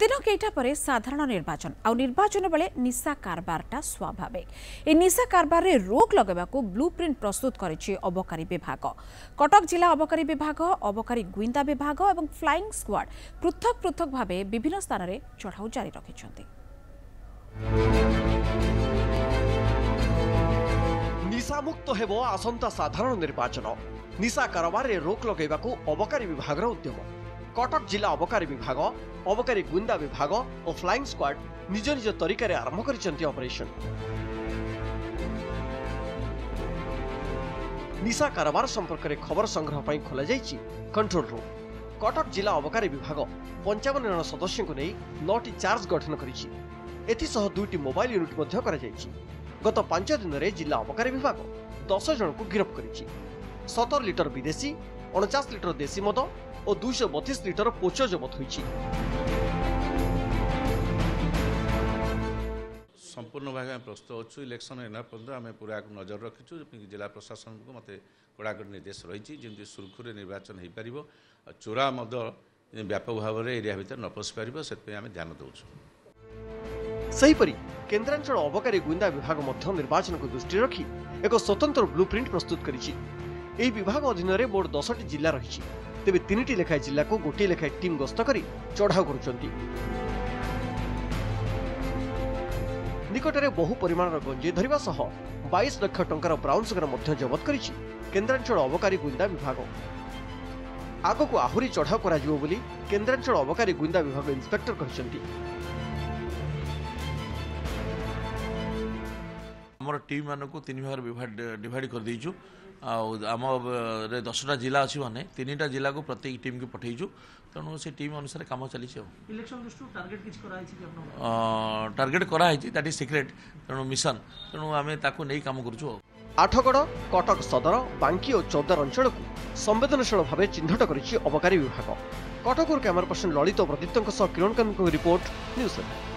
दिन कईटा पर साधारण निर्वाचन आउ निर्वाचन बेले निशा कारबारटा स्वाभाविक। ए निशा कारबार रे रोक लगेबा को ब्लूप्रिंट प्रस्तुत करिछि अबकारी विभाग। कटक जिला अबकारी विभाग, अबकारी गुइंदा विभाग एवं फ्लाइंग स्क्वाड पृथक पृथक भाबे विभिन्न स्थान रे चढ़ाऊ जारी रखिछन्ति। निशामुक्त हेबो आसंता साधारण निर्वाचन। निशा कारबार रे रोक लगेबा को अबकारी विभाग रो उद्यम। कटक जिला अबकारी विभाग, अबकारी गुंदा विभाग और फ्लाइंग स्क्वाड निज निज तरीके आरंभ करिसेंती ऑपरेशन। निशा कारबार संपर्क में खबर संग्रह पर खोल जाइछि कंट्रोल रूम। कटक जिला अबकारी विभाग 55 जन सदस्य को नहीं 9 चार्ज गठन करिछि। एथिसह 2 मोबाइल यूनिट मध्य करा जाइछि। गत 5 दिन में जिला अबकारी विभाग 10 जन को गिरफ्त करिछि। 17 लिटर विदेशी, 49 लिटर देशी मद और 232 लिटर पोचो जबत होई। संपूर्ण भाग में प्रस्तुत अच्छु इलेक्शन एना पर्यटन आम पूरा नजर रखीचु। जिला प्रशासन को मत कड़ाकड़ी निर्देश रही जमी सुरखुरी निर्वाचन हो पार और चोरा मद व्यापक भाव में एरिया भितर न पशि पार से आम ध्यान दौपरी। केन्द्रांचल अबकारी गुंदा विभाग निर्वाचन को दृष्टि रखी एक स्वतंत्र ब्लू प्रिंट प्रस्तुत कर एही विभाग अधीन में मोट 10 जिला रही। तेबे 3 लेखाएं जिला को गोटे लेखाएं टीम गस्त करी चढ़ाऊ करुचंती। निकटरे बहु परिमाणर गंजे धरिबा सह 22 लाख टंकार ब्राउन सुगर मध्य जब्त करिछि केन्द्रांचल अबकारी गुंदा विभाग। आगक आहुरी चढ़ाऊ करा जिवो बोली केन्द्रांचल अबकारी गुंदा विभाग इन्स्पेक्टर कहिसंती। हमर टीम मानको तीन भाग डिवाइड कर दीचु। आम 10टा जिला अच्छी मैंने 3टा जिला को प्रत्येक टीम को पठेचु। तेणु से टीम अनुसार काम चली टार्गेट कराई दैट इज सिक्रेट। तेणु मिशन तेणु आम नहीं कम करूँ। आठगड़, कटक सदर, बांकी और चौदार अंचल को संवेदनशील भाव चिन्हट कर अबकारी विभाग। कटक कैमरा पर्सन ललित और प्रदीप्त किरण कानून रिपोर्ट।